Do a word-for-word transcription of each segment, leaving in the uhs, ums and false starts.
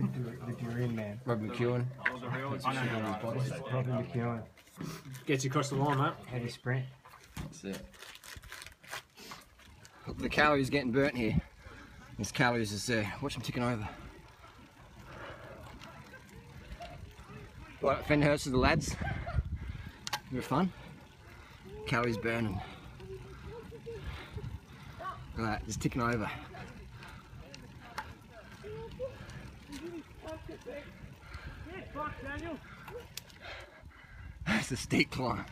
The durian man. Rob McEwen. Rob McEwen. Gets you across the line, mate. Heavy sprint. That's it. Look, the calories getting burnt here. There's calories is there. Uh, watch them ticking over. Right, Fernhurst is the lads. Bit of fun. Calories burning. Look at that, just ticking over. That's a steep climb.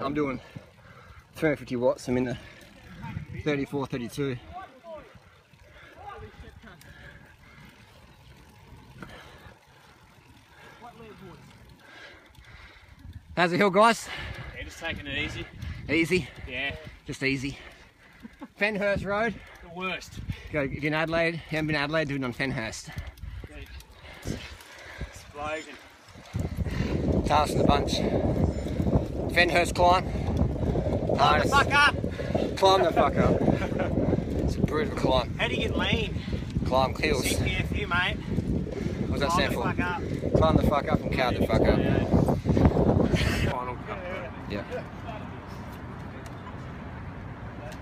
I'm doing three hundred fifty watts. I'm in the thirty-four, thirty-two. How's the hill, guys? Yeah, just taking it easy. Easy? Yeah. Just easy. Fernhurst Road. The worst. Go, if you're in Adelaide, you haven't been to Adelaide, do it on Fernhurst. Explosion. Task in the bunch. Fernhurst climb. Climb the fuck up! Climb the fuck up. It's a brutal climb. How do you get lean? Climb hills. C P F here, mate. What does that stand for? Climb the fuck up. Climb the fuck up and cow the fuck up. Yeah. Final cup. Yeah.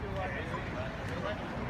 yeah.